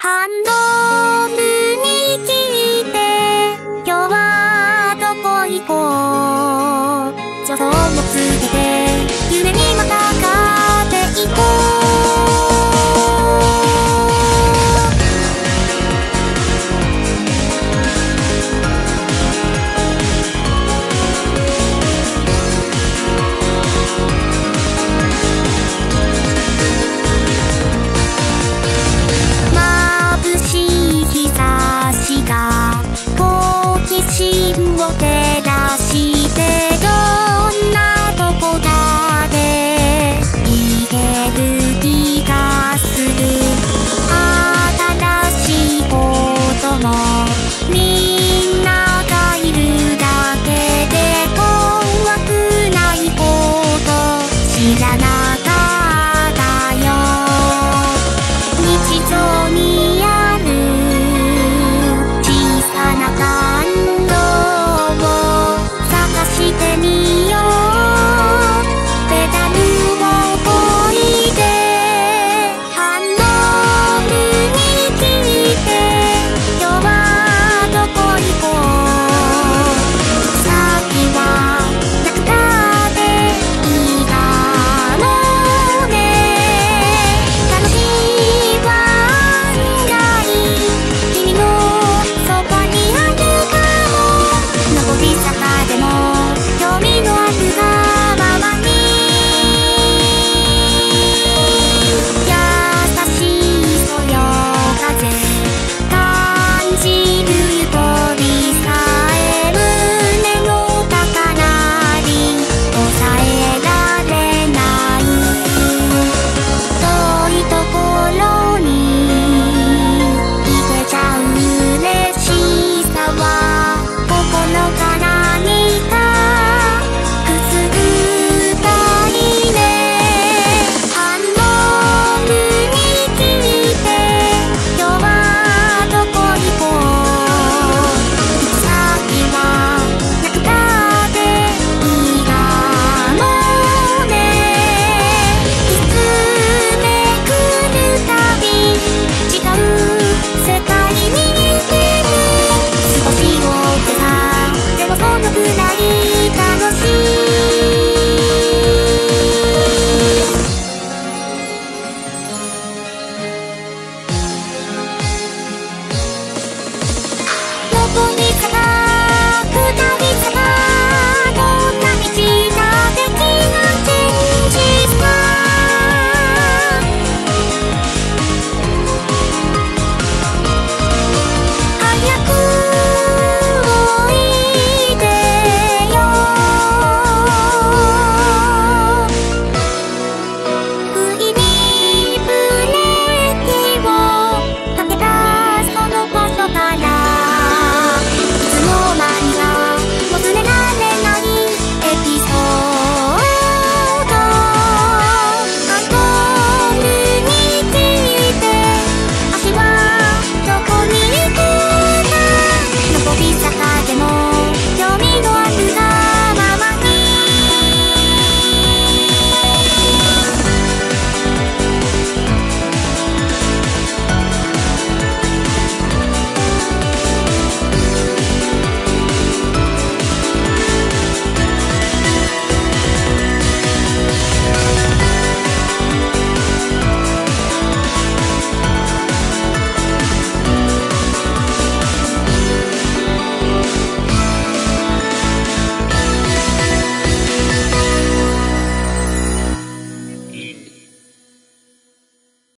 反応。